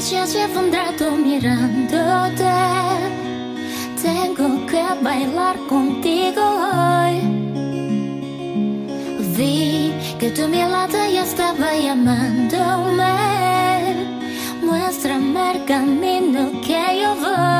сейчас я в andrò mirándote. Tengo que bailar contigo hoy. Vi que tu mirada ya estaba llamándome. Muéstrame el camino que yo voy.